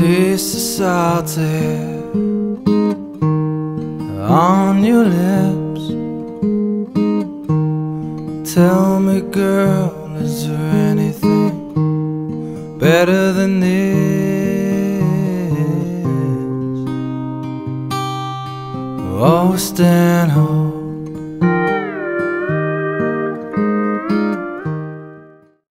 taste the salt air on your lips. Tell me, girl, is there anything better than this? Oh, Stanhope,